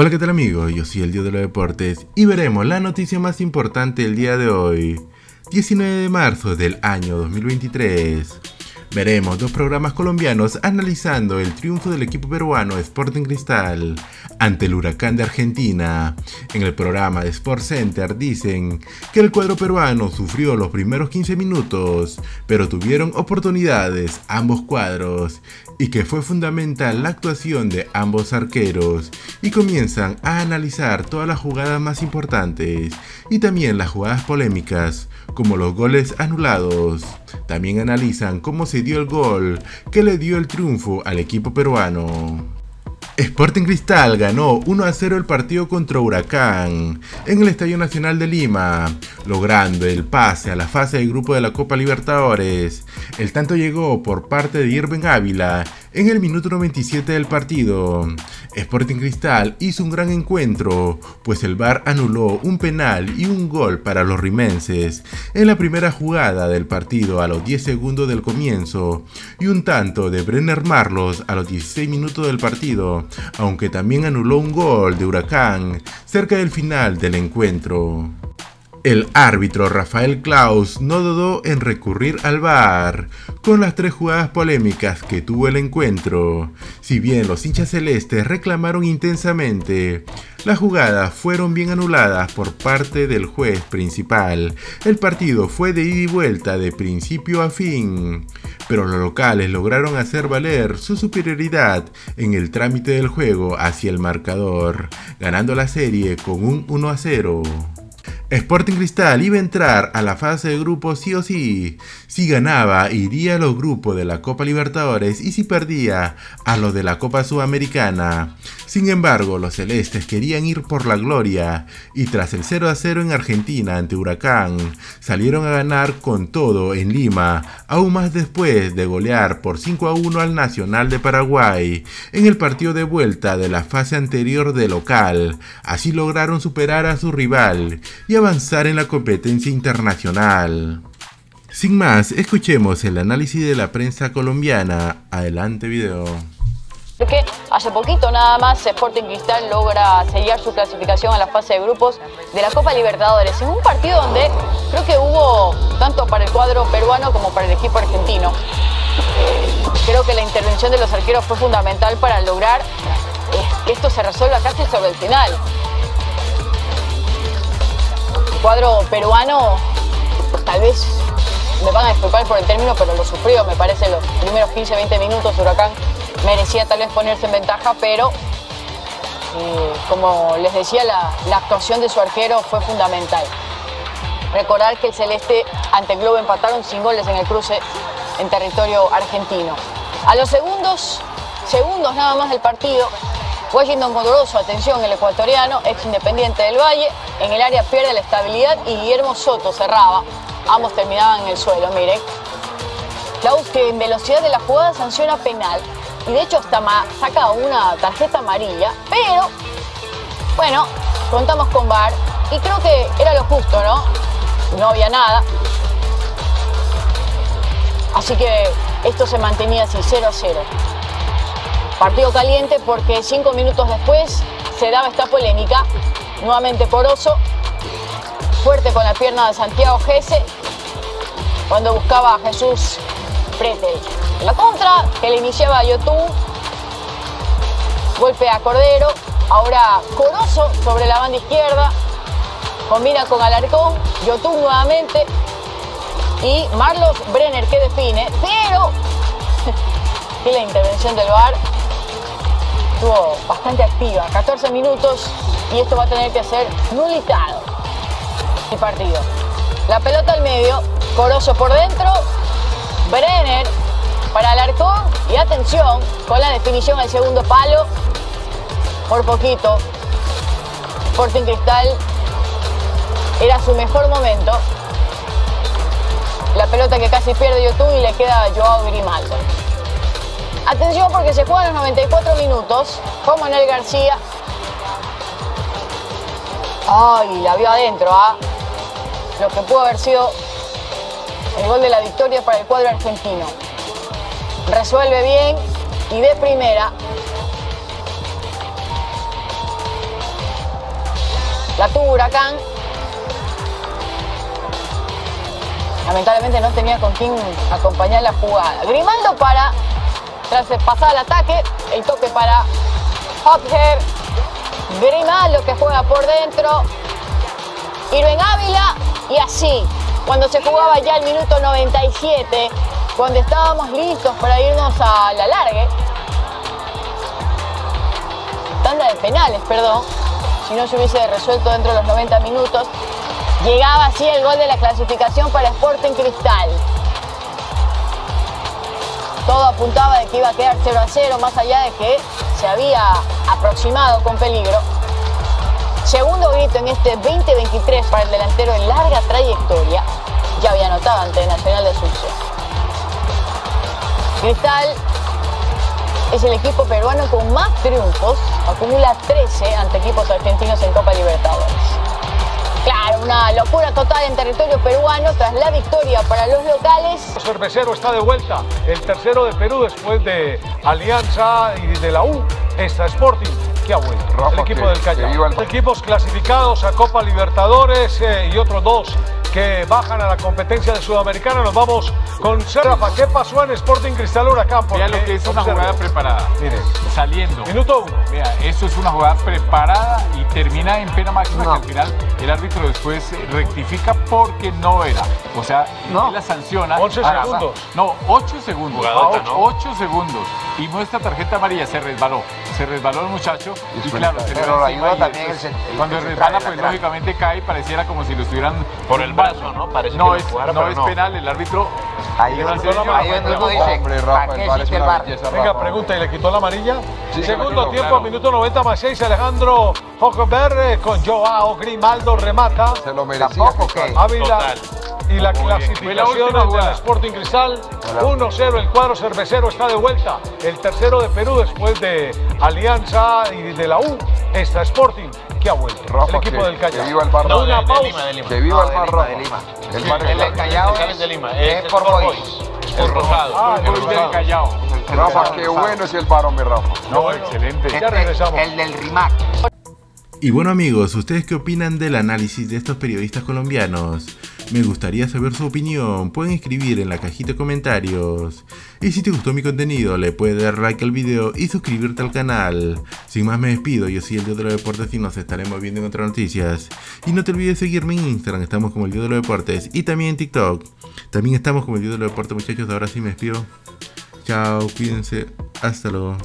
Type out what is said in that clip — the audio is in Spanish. Hola, ¿qué tal amigos? Yo soy El Dios de los Deportes y veremos la noticia más importante del día de hoy, 19 de marzo del año 2023. Veremos dos programas colombianos analizando el triunfo del equipo peruano Sporting Cristal ante el Huracán de Argentina. En el programa de Sport Center dicen que el cuadro peruano sufrió los primeros 15 minutos, pero tuvieron oportunidades ambos cuadros y que fue fundamental la actuación de ambos arqueros, y comienzan a analizar todas las jugadas más importantes y también las jugadas polémicas como los goles anulados. También analizan cómo se dio el gol que le dio el triunfo al equipo peruano. Sporting Cristal ganó 1-0 el partido contra Huracán en el Estadio Nacional de Lima, logrando el pase a la fase de grupo de la Copa Libertadores. El tanto llegó por parte de Irven Ávila en el minuto 97 del partido. Sporting Cristal hizo un gran encuentro, pues el VAR anuló un penal y un gol para los rimenses en la primera jugada del partido a los 10 segundos del comienzo y un tanto de Brenner Marlos a los 16 minutos del partido, aunque también anuló un gol de Huracán cerca del final del encuentro. El árbitro Rafael Klaus no dudó en recurrir al VAR con las tres jugadas polémicas que tuvo el encuentro. Si bien los hinchas celestes reclamaron intensamente, las jugadas fueron bien anuladas por parte del juez principal. El partido fue de ida y vuelta de principio a fin, pero los locales lograron hacer valer su superioridad en el trámite del juego hacia el marcador, ganando la serie con un 1-0. Sporting Cristal iba a entrar a la fase de grupo sí o sí. Si ganaba, iría a los grupos de la Copa Libertadores y si perdía, a los de la Copa Sudamericana. Sin embargo, los celestes querían ir por la gloria y tras el 0-0 en Argentina ante Huracán, salieron a ganar con todo en Lima, aún más después de golear por 5-1 al Nacional de Paraguay en el partido de vuelta de la fase anterior de local. Así lograron superar a su rival y avanzar en la competencia internacional. Sin más, escuchemos el análisis de la prensa colombiana. Adelante video. Porque hace poquito nada más Sporting Cristal logra sellar su clasificación a la fase de grupos de la Copa Libertadores en un partido donde creo que hubo tanto para el cuadro peruano como para el equipo argentino. Creo que la intervención de los arqueros fue fundamental para lograr que esto se resuelva casi sobre el final. El cuadro peruano, tal vez me van a disculpar por el término, pero lo sufrió, me parece, los primeros 15-20 minutos. Huracán merecía tal vez ponerse en ventaja, pero como les decía, la actuación de su arquero fue fundamental. Recordar que el celeste ante el Globo empataron sin goles en el cruce en territorio argentino. A los segundos nada más del partido, Washington Corozo, atención, el ecuatoriano, ex Independiente del Valle, en el área pierde la estabilidad y Guillermo Soto cerraba. Ambos terminaban en el suelo, miren. Klaus, que en velocidad de la jugada sanciona penal y de hecho hasta saca una tarjeta amarilla, pero bueno, contamos con VAR y creo que era lo justo, ¿no? No había nada. Así que esto se mantenía así, 0-0. Partido caliente porque 5 minutos después se daba esta polémica. Nuevamente Corozo, fuerte con la pierna de Santiago Gese, cuando buscaba a Jesús Prete. La contra que le iniciaba a Yotún, golpe a Cordero, ahora Corozo sobre la banda izquierda, combina con Alarcón, Yotún nuevamente y Marlos Brenner que define, pero y la intervención del VAR estuvo bastante activa, 14 minutos y esto va a tener que ser nulitado el partido. La pelota al medio, Corozo por dentro, Brenner para Alarcón y atención con la definición al segundo palo. Por poquito, Sporting Cristal era su mejor momento. La pelota que casi pierde Yotún y le queda a Joao Grimaldo. Atención porque se juegan los 94 minutos con Manuel García. Ay, la vio adentro, ¿ah? Lo que pudo haber sido el gol de la victoria para el cuadro argentino. Resuelve bien y de primera. La tuvo Huracán. Lamentablemente no tenía con quién acompañar la jugada. Grimaldo para, tras pasar el ataque, el toque para Hopper. Grimaldo que juega por dentro. Irven Ávila, y así, cuando se jugaba ya el minuto 97, cuando estábamos listos para irnos a la largue, tanda de penales, perdón, si no se hubiese resuelto dentro de los 90 minutos, llegaba así el gol de la clasificación para Sporting Cristal. Todo apuntaba de que iba a quedar 0-0, más allá de que se había aproximado con peligro. Segundo grito en este 2023 para el delantero en larga trayectoria. Ya había anotado ante el Nacional de Asunción. Cristal es el equipo peruano con más triunfos. Acumula 13 ante equipos argentinos en Copa Libertadores. Claro, una locura total en territorio peruano tras la victoria para los locales. Cervecero está de vuelta, el tercero de Perú después de Alianza y de la U. Está Sporting. Rafa, el equipo del Callao. Equipos clasificados a Copa Libertadores y otros dos que bajan a la competencia de Sudamericana. Nos vamos con Rafa. ¿Qué pasó en Sporting Cristal Huracán? Mira lo que es una jugada preparada. Miren, saliendo. Minuto 1. Mira, eso es una jugada preparada y termina en pena máxima, no, que al final el árbitro después rectifica porque no era. O sea, no, él la sanciona. 11 segundos. No, 8 segundos. 8 segundos. Y nuestra tarjeta amarilla se resbaló. Se resbaló el muchacho. Y claro, se cuando resbala, pues lógicamente cae, pareciera como si lo estuvieran por el brazo, ¿no? Parece no que es, jugaron, no es no penal, el árbitro. Ahí uno dice, ¿para qué existe el VAR? Venga, pregunta, ¿y le quitó la amarilla? Sí, segundo tiempo, claro. Minuto 90+6, Alejandro Hochberg con Joao Grimaldo remata. Se lo merecía. Ávila. Y la clasificación del Sporting Cristal, 1-0, el cuadro cervecero está de vuelta. El tercero de Perú después de Alianza y de la U, está Sporting, que ha vuelto. Rafa, el equipo del Callao. Que viva el barro. Una pausa. Que viva el barro. El Callao es de Lima. Es por hoy. El rosado. Ah, el del Callao. Rafa, qué bueno es el barro, mi Rafa. No, excelente. Ya regresamos. El del RIMAC. Y bueno amigos, ¿ustedes qué opinan del análisis de estos periodistas colombianos? Me gustaría saber su opinión, pueden escribir en la cajita de comentarios. Y si te gustó mi contenido, le puedes dar like al video y suscribirte al canal. Sin más me despido, yo soy El Dios de los Deportes y nos estaremos viendo en otras noticias. Y no te olvides de seguirme en Instagram, estamos como El Dios de los Deportes, y también en TikTok. También estamos como El Dios de los Deportes, muchachos, ahora sí me despido. Chao, cuídense, hasta luego.